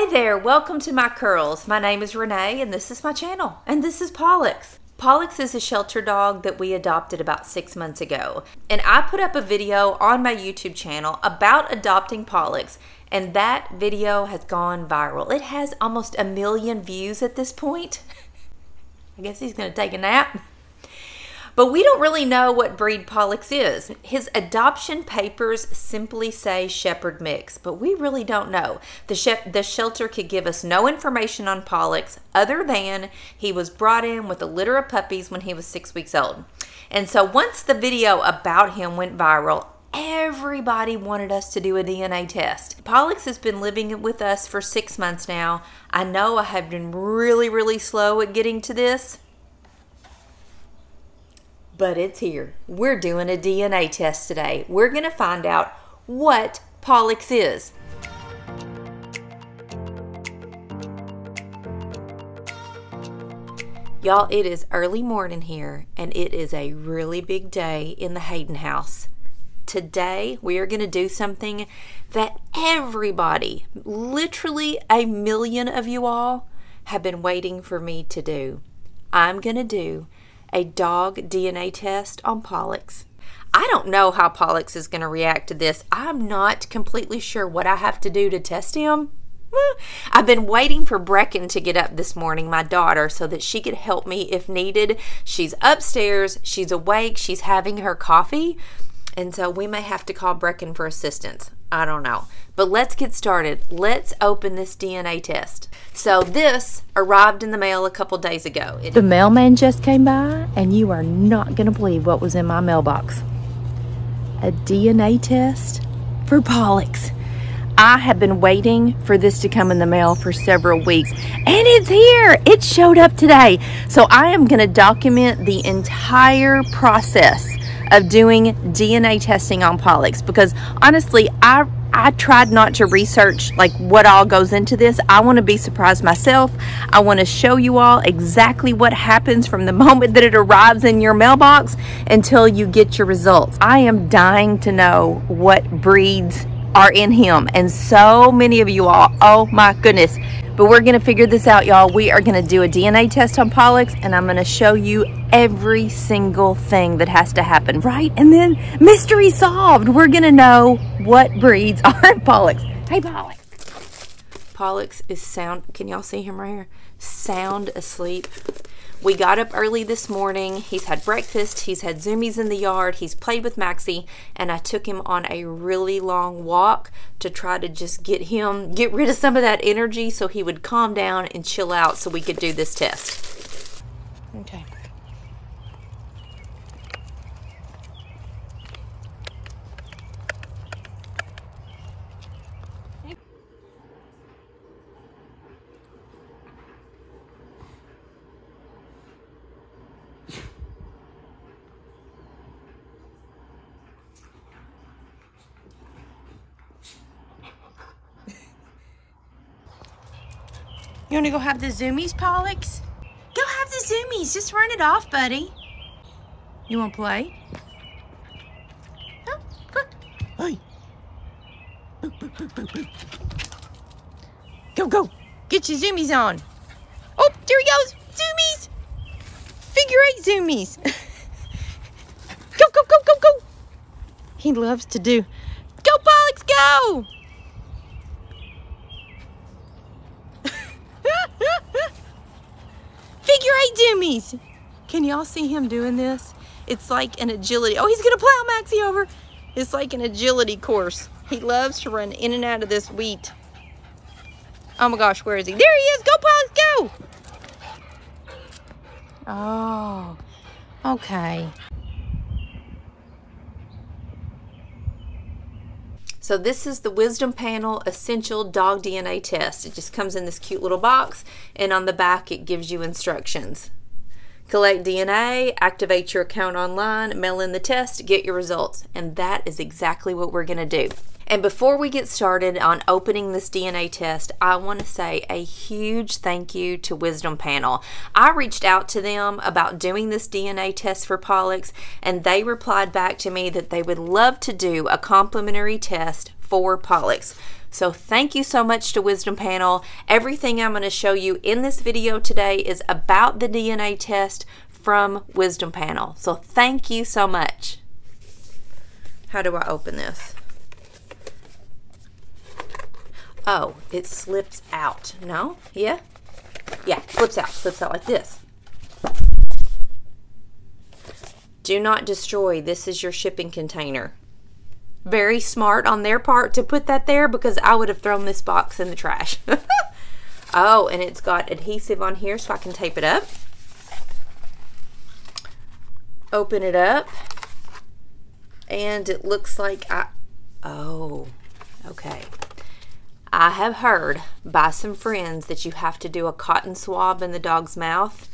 Hey there, welcome to my curls. My name is Renee and this is my channel. And this is Pollux. Pollux is a shelter dog that we adopted about 6 months ago. And I put up a video on my YouTube channel about adopting Pollux. And that video has gone viral. It has almost 1 million views at this point. I guess he's gonna take a nap. But we don't really know what breed Pollux is. His adoption papers simply say shepherd mix, but we really don't know. The shelter could give us no information on Pollux other than he was brought in with a litter of puppies when he was 6 weeks old. And so once the video about him went viral, everybody wanted us to do a DNA test. Pollux has been living with us for 6 months now. I know I have been really slow at getting to this. But it's here. We're doing a DNA test today. We're going to find out what Pollux is. Y'all, it is early morning here, and it is a really big day in the Hayden house. Today, we are going to do something that everybody, literally 1 million of you all, have been waiting for me to do. I'm going to do a dog DNA test on Pollux. I don't know how Pollux is going to react to this. I'm not completely sure what I have to do to test him. I've been waiting for Brecken to get up this morning, my daughter, so that she could help me if needed. She's upstairs, she's awake, she's having her coffee, and so we may have to call Brecken for assistance. I don't know. But let's get started. Let's open this DNA test. So this arrived in the mail a couple days ago. The mailman just came by, and you are not going to believe what was in my mailbox. A DNA test for Pollux. I have been waiting for this to come in the mail for several weeks, and it's here. It showed up today. So I am going to document the entire process of doing DNA testing on Pollux, because honestly, I tried not to research like what all goes into this. I want to be surprised myself. I want to show you all exactly what happens from the moment that it arrives in your mailbox until you get your results. I am dying to know what breeds are in him, and so many of you all, oh my goodness. But we're gonna figure this out, y'all. We are gonna do a DNA test on Pollux, and I'm gonna show you every single thing that has to happen, right? And then mystery solved. We're gonna know what breeds are in Pollux. Hey, Pollux. Pollux is sound, can y'all see him right here? Sound asleep. We got up early this morning. He's had breakfast, he's had zoomies in the yard, he's played with Maxie, and I took him on a really long walk to try to just get rid of some of that energy so he would calm down and chill out so we could do this test. Okay. You want to go have the zoomies, Pollux? Go have the zoomies. Just run it off, buddy. You want to play? Oh, go. Hey. Boop, boop, boop, boop, boop. Go, go. Get your zoomies on. Oh, there he goes. Zoomies. Figure 8 zoomies. Go, go, go, go, go. He loves to do. Go, Pollux, go. Zoomies. Can y'all see him doing this? It's like an agility. Oh, he's gonna plow Maxie over. It's like an agility course. He loves to run in and out of this wheat. Oh my gosh, where is he? There he is. Go, Pollux, go. Oh, okay. So this is the Wisdom Panel Essential Dog DNA Test. It just comes in this cute little box, and on the back it gives you instructions. Collect DNA, activate your account online, mail in the test, get your results. And that is exactly what we're gonna do. And before we get started on opening this DNA test, I want to say a huge thank you to Wisdom Panel. I reached out to them about doing this DNA test for Pollux, and they replied back to me that they would love to do a complimentary test for Pollux. So thank you so much to Wisdom Panel. Everything I'm going to show you in this video today is about the DNA test from Wisdom Panel. So thank you so much. How do I open this? Oh, it slips out. No? Yeah? Yeah, slips out like this. Do not destroy. This is your shipping container. Very smart on their part to put that there, because I would have thrown this box in the trash. Oh, and it's got adhesive on here so I can tape it up. Open it up. And it looks like oh, okay. I have heard by some friends that you have to do a cotton swab in the dog's mouth.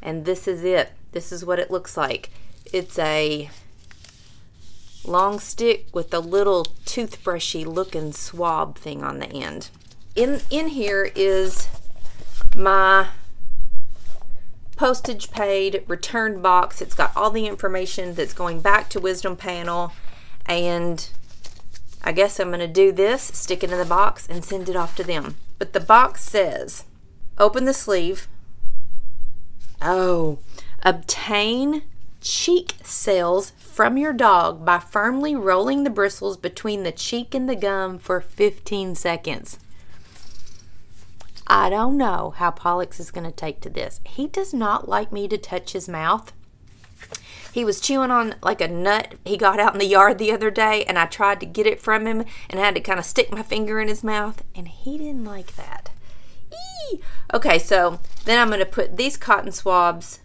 And this is it. This is what it looks like. It's a long stick with a little toothbrushy looking swab thing on the end. In here is my postage paid return box. It's got all the information that's going back to Wisdom Panel, and I guess I'm going to do this, stick it in the box, and send it off to them. But the box says, open the sleeve. Oh, obtain cheek cells from your dog by firmly rolling the bristles between the cheek and the gum for 15 seconds. I don't know how Pollux is going to take to this. He does not like me to touch his mouth. He was chewing on like a nut he got out in the yard the other day, and I tried to get it from him and had to kind of stick my finger in his mouth, and he didn't like that. Eee! Okay, so then I'm going to put these cotton swabs .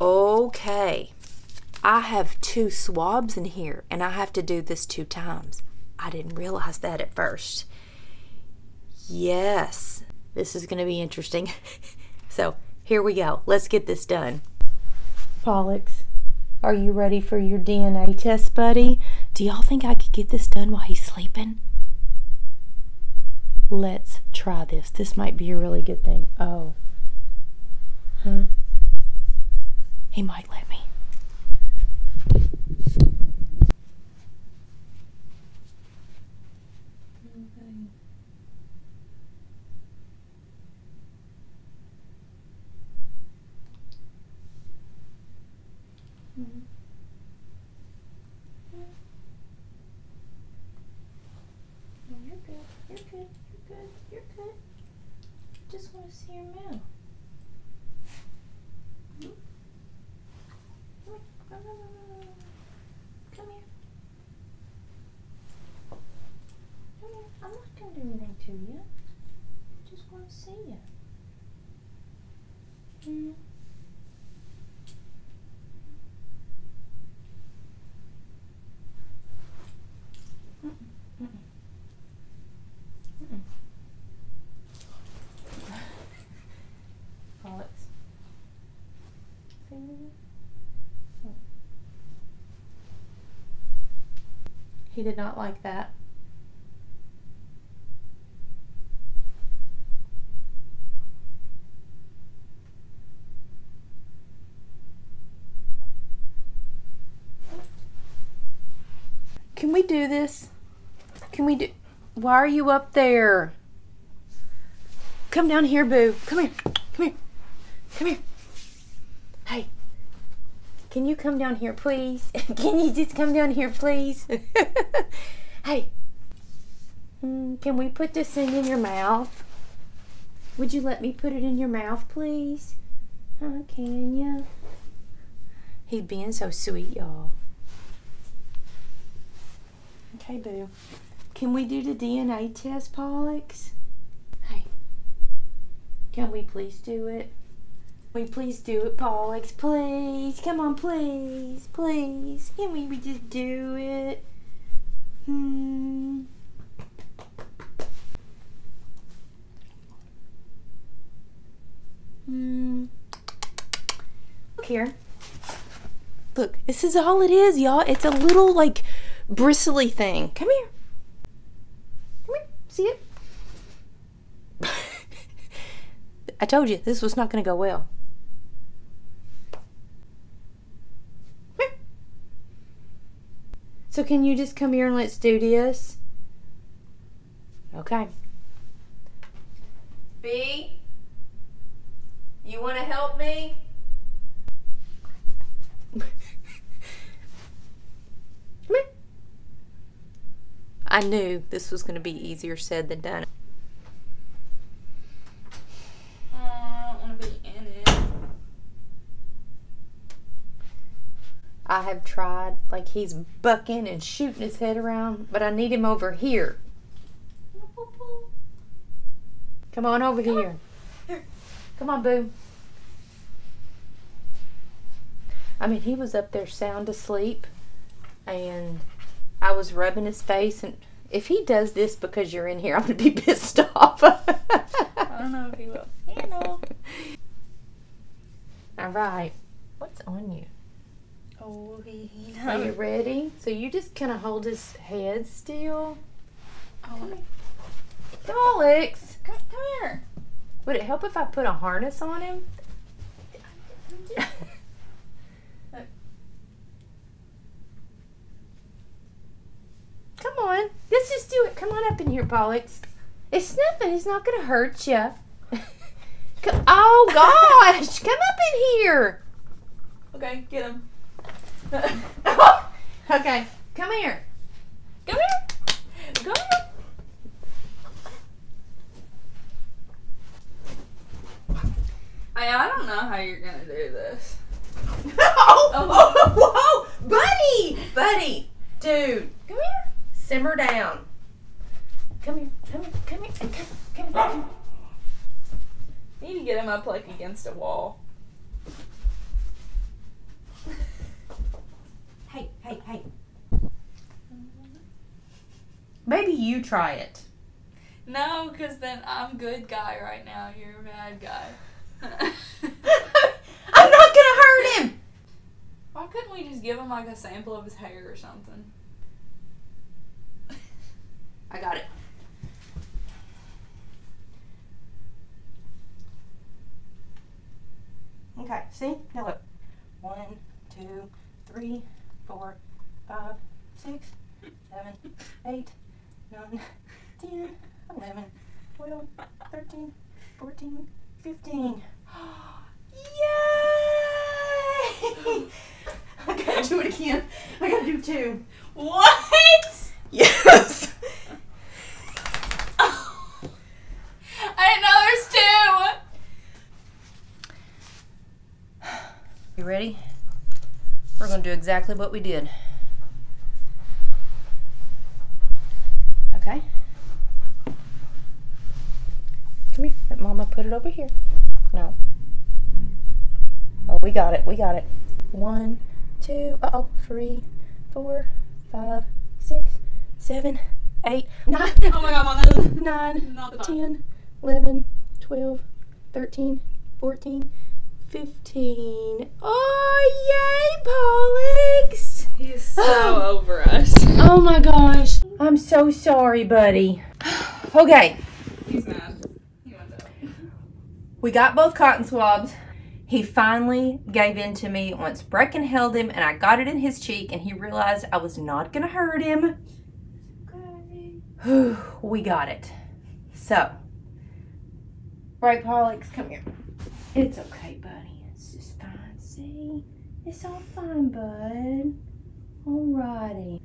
Okay, I have two swabs in here, and I have to do this 2 times. I didn't realize that at first. Yes, this is going to be interesting. So here we go. Let's get this done. Pollux, are you ready for your DNA test, buddy? Do y'all think I could get this done while he's sleeping? Let's try this. This might be a really good thing. Oh. Huh? He might let me. Okay. Mm-hmm. No, you're good. You're good. You're good. You're good. Just want to see your mouth. Anything to you. Just want to see you. Mm. Mm-mm, mm-mm. Mm-mm. Pollux. See you? Oh. He did not like that. Can we do this? Can we do? Why are you up there? Come down here, boo. Come here. Come here. Come here. Hey. Can you come down here, please? Can you just come down here, please? Hey. Can we put this thing in your mouth? Would you let me put it in your mouth, please? Huh, can you? He's being so sweet, y'all. Okay, boo. Can we do the DNA test, Pollux? Hey. Can we please do it? Can we please do it, Pollux? Please. Come on, please. Please. Can we just do it? Look here. Look, this is all it is, y'all. It's a little, like, bristly thing. Come here. Come here. See it? I told you, this was not going to go well. So can you just come here and let's do this? Okay. B, you want to help me? Come here. I knew this was going to be easier said than done. I have tried, like he's bucking and shooting his head around, but I need him over here. Come on over here. Here. Come on, boo. I mean, he was up there sound asleep, and I was rubbing his face, and if he does this because you're in here, I'm going to be pissed off. I don't know if he will handle. All right. What's on you? Are you ready? So you just kind of hold his head still. Oh, Pollux! Come here. Would it help if I put a harness on him? Come on. Let's just do it. Come on up in here, Pollux. It's sniffing. It's not going to hurt you. Oh, gosh. Come up in here. Okay, get him. Okay, come here. Come here. Come here. I don't know how you're gonna do this. Oh, whoa, buddy, dude, come here. Simmer down. Come here. I need to get him up like against a wall. Hey. Maybe you try it. No, because then I'm good guy right now. You're a bad guy. I'm not going to hurt him. Why couldn't we just give him like a sample of his hair or something? I got it. Okay, see? Now look. 1, 2, 3, 4, 5, 6, 7, 8, 9, 10, 11, 12, 13, 14, 15. Yay! I gotta do it again. I gotta do 2. What? Yes! Oh. I didn't know there's 2! You ready? We're going to do exactly what we did. Okay. Come here. Let Mama put it over here. No. Oh, we got it. 1, 2, 3, 4, 5, 6, 7, 8, 9. Oh my God, Mama. 9, 10, 11, 12, 13, 14, 15. Oh, yay, Pollux! He is so over us. Oh my gosh. I'm so sorry, buddy. Okay. He's mad. He wants out. We got both cotton swabs. He finally gave in to me once Brecken held him, and I got it in his cheek, and he realized I was not going to hurt him. Okay. We got it. So. Right, Pollux, come here. It's okay, buddy. It's just fine. See? It's all fine, bud. Alrighty.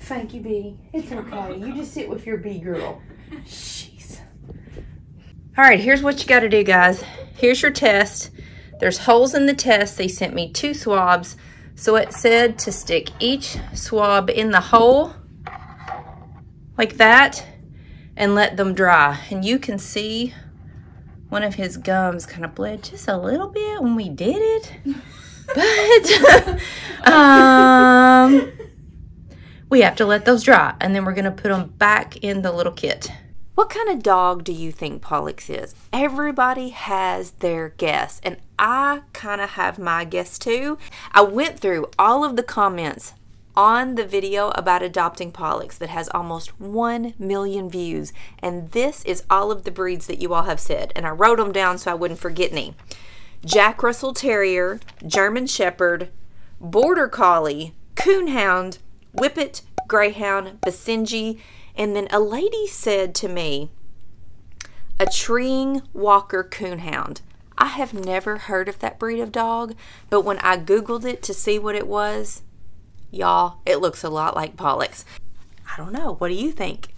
Thank you, B. It's okay. You just sit with your B girl. Jeez. Alright, here's what you got to do, guys. Here's your test. There's holes in the test. They sent me 2 swabs. So it said to stick each swab in the hole like that and let them dry. And you can see one of his gums kind of bled just a little bit when we did it, but we have to let those dry, and then we're gonna put them back in the little kit. What kind of dog do you think Pollux is? Everybody has their guess, and I kind of have my guess too. I went through all of the comments on the video about adopting Pollux that has almost 1 million views, and this is all of the breeds that you all have said, and I wrote them down so I wouldn't forget any. Jack Russell Terrier, German Shepherd, Border Collie, Coonhound, Whippet, Greyhound, Basenji, and then a lady said to me, a treeing walker coonhound. I have never heard of that breed of dog, but when I Googled it to see what it was, y'all, it looks a lot like Pollux. I don't know. What do you think?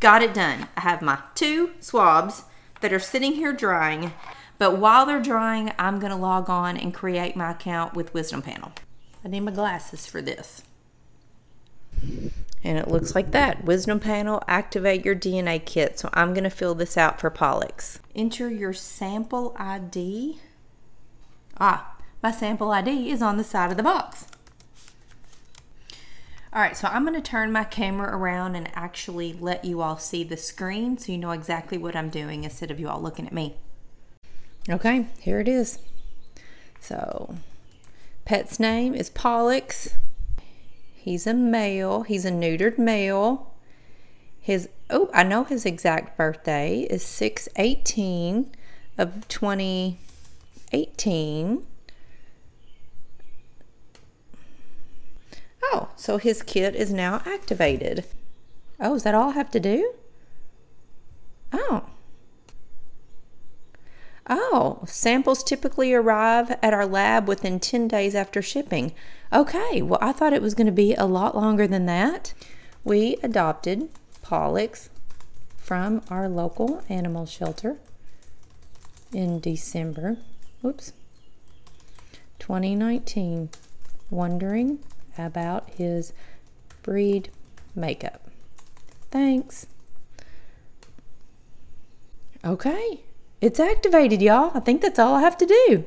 Got it done. I have my two swabs that are sitting here drying, but while they're drying, I'm going to log on and create my account with Wisdom Panel. I need my glasses for this. And it looks like that. Wisdom Panel, activate your DNA kit. So I'm going to fill this out for Pollux. Enter your sample ID. Ah, my sample ID is on the side of the box. All right, so I'm going to turn my camera around and actually let you all see the screen so you know exactly what I'm doing instead of you all looking at me. Okay, here it is. So, pet's name is Pollux. He's a male. He's a neutered male. His, oh, I know his exact birthday is 6/18 of 2018. Oh, so his kit is now activated. Oh, is that all I have to do? Oh. Oh, samples typically arrive at our lab within 10 days after shipping. Okay, well, I thought it was going to be a lot longer than that. We adopted Pollux from our local animal shelter in December, whoops, 2019, wondering about his breed makeup. Thanks. Okay. It's activated, y'all. I think that's all I have to do.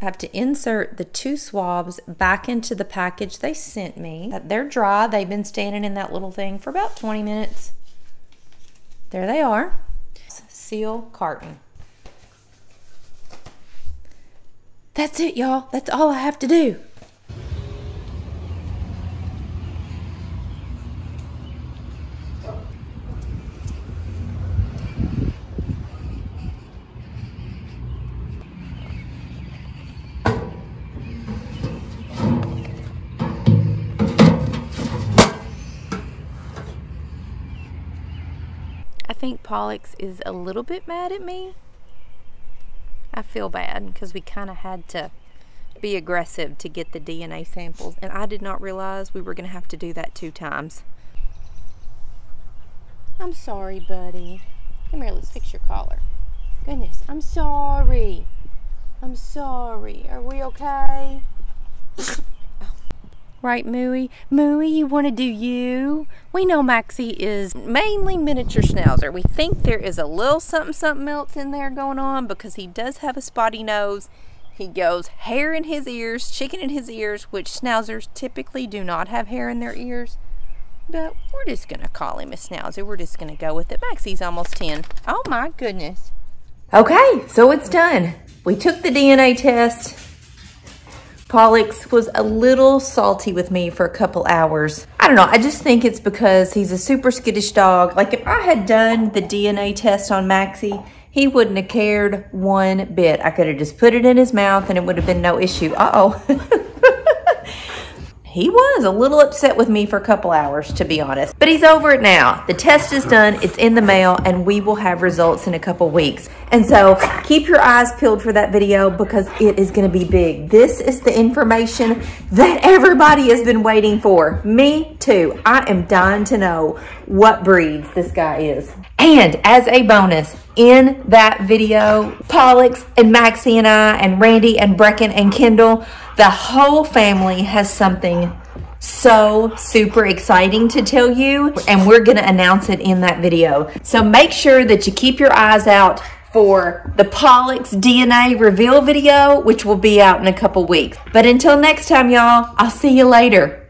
I have to insert the two swabs back into the package they sent me. They're dry. They've been standing in that little thing for about 20 minutes. There they are. Seal carton. That's it, y'all. That's all I have to do. I think Pollux is a little bit mad at me. I feel bad because we kind of had to be aggressive to get the DNA samples, and I did not realize we were going to have to do that 2 times. I'm sorry, buddy. Come here, let's fix your collar. Goodness, I'm sorry. I'm sorry. Are we okay? Right, Mooey? Mooey, you want to do you? We know Maxie is mainly miniature schnauzer. We think there is a little something else in there going on because he does have a spotty nose. He goes hair in his ears, chicken in his ears, which schnauzers typically do not have hair in their ears. But we're just going to call him a schnauzer. We're just going to go with it. Maxie's almost 10. Oh my goodness. Okay, so it's done. We took the DNA test. Pollux was a little salty with me for a couple hours. I don't know, I just think it's because he's a super skittish dog. Like if I had done the DNA test on Maxie, he wouldn't have cared one bit. I could have just put it in his mouth and it would have been no issue. Uh-oh. He was a little upset with me for a couple hours, to be honest. But he's over it now. The test is done. It's in the mail, and we will have results in a couple weeks. And so keep your eyes peeled for that video because it is going to be big. This is the information that everybody has been waiting for. Me too. I am dying to know what breeds this guy is. And as a bonus, in that video, Pollux and Maxie and I and Randy and Brecken and Kendall, the whole family has something so super exciting to tell you, and we're going to announce it in that video. So make sure that you keep your eyes out for the Pollux DNA reveal video, which will be out in a couple weeks. But until next time, y'all, I'll see you later.